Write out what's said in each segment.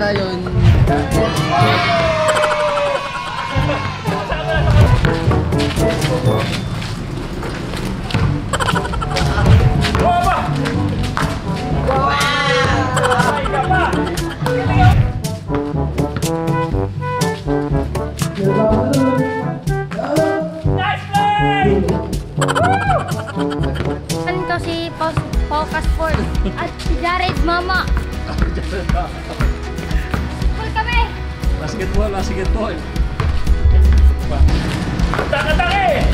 camera yun. Focus for at si Jared's mama. Basketball kami! Basketball, basketball. Taka-taki!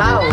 Wow, got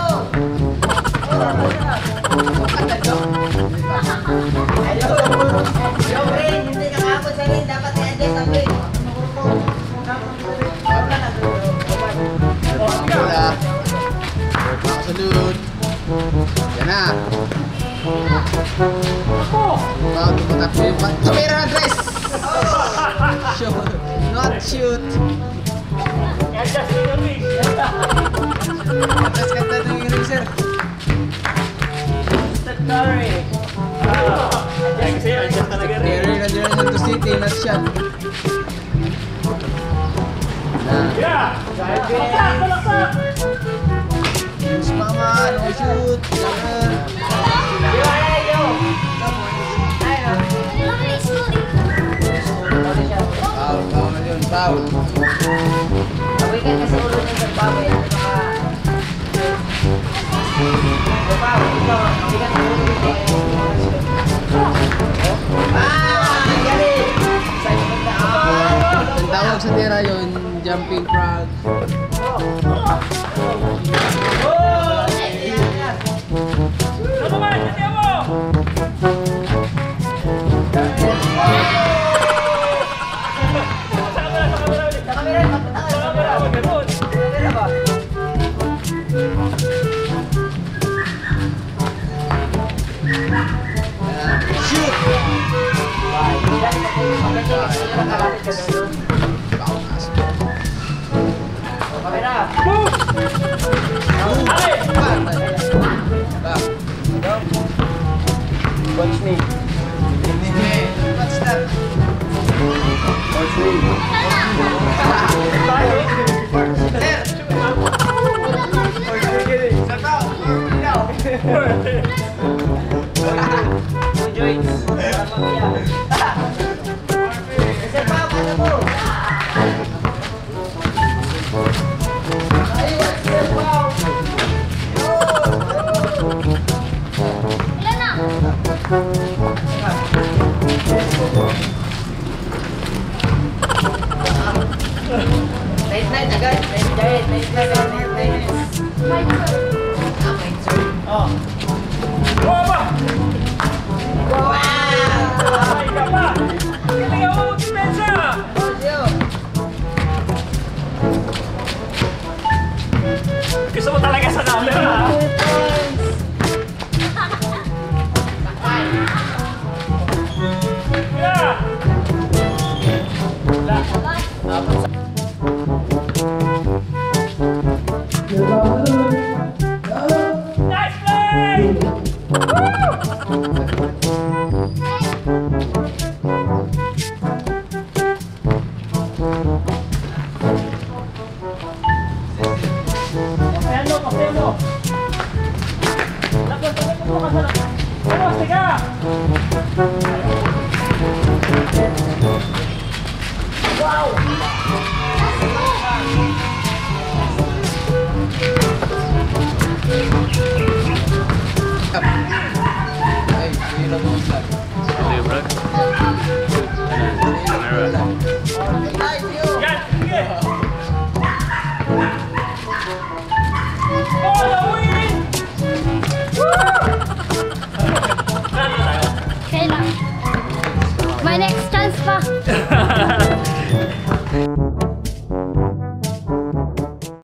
Watch me. What's that? Watch me. My next transfer.